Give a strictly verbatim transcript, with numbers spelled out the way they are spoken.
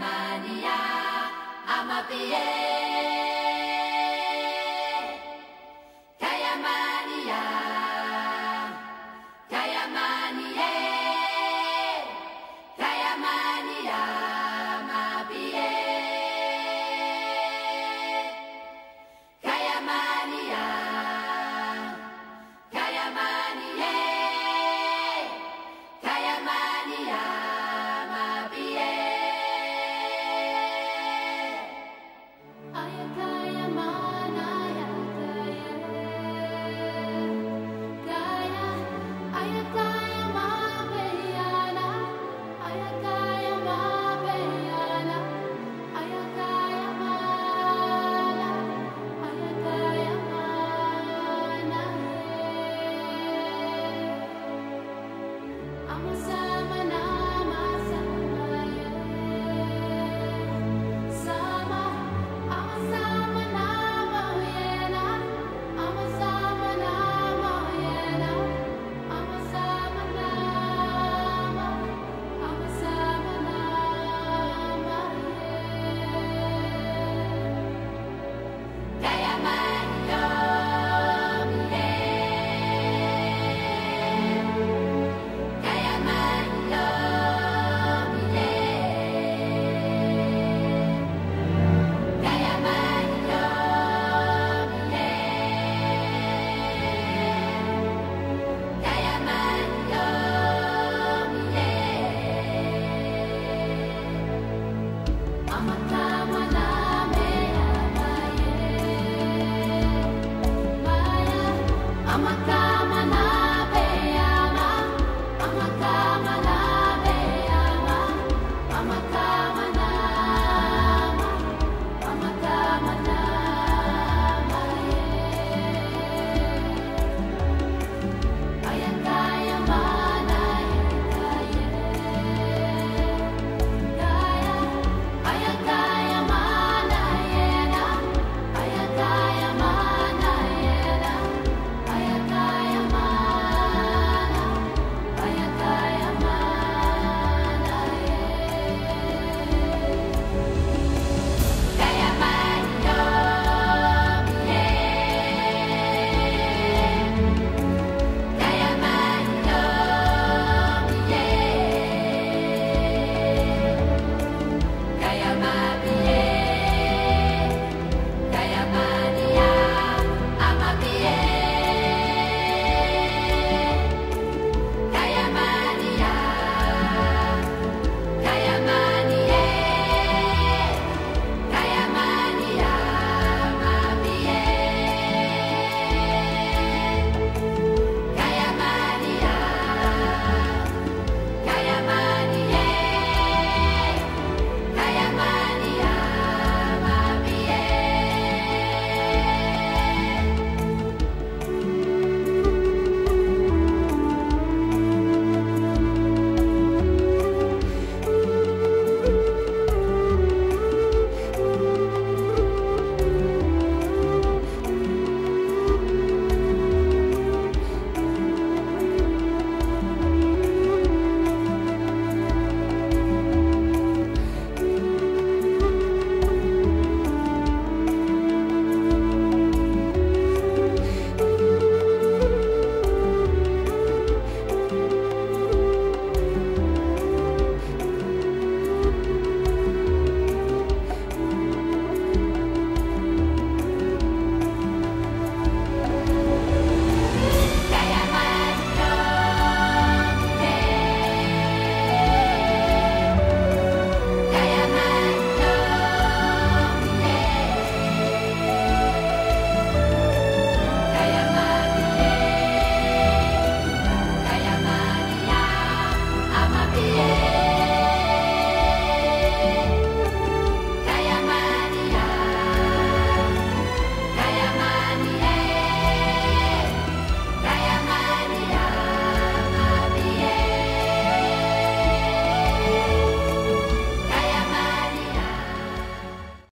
Germania, Amapie.